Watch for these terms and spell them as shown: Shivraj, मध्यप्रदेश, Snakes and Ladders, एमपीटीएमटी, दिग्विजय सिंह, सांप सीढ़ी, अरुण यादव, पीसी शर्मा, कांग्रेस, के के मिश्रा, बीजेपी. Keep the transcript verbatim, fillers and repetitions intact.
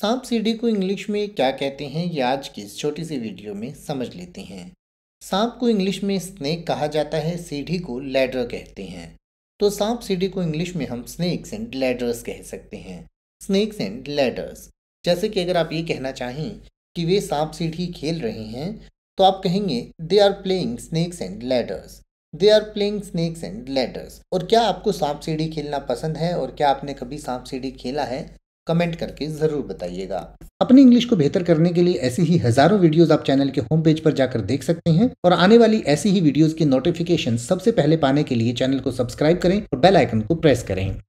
सांप सीढ़ी को इंग्लिश में क्या कहते हैं ये आज की इस छोटी सी वीडियो में समझ लेते हैं। सांप को इंग्लिश में स्नेक कहा जाता है, सीढ़ी को लैडर कहते हैं। तो सांप सीढ़ी को इंग्लिश में हम स्नेक्स एंड लैडर्स कह सकते हैं। स्नेक्स एंड लैडर्स, जैसे कि अगर आप ये कहना चाहें कि वे सांप सीढ़ी खेल रहे हैं तो आप कहेंगे they are playing snakes and ladders, they are playing snakes and ladders. और क्या आपको सांप सीढ़ी खेलना पसंद है और क्या आपने कभी सांप सीढ़ी खेला है, कमेंट करके ज़रूर बताइएगा। अपनी इंग्लिश को बेहतर करने के लिए ऐसी ही हज़ारों वीडियोस आप चैनल के होम पेज पर जाकर देख सकते हैं और आने वाली ऐसी ही वीडियोस की नोटिफिकेशन सबसे पहले पाने के लिए चैनल को सब्सक्राइब करें और बेल आइकन को प्रेस करें।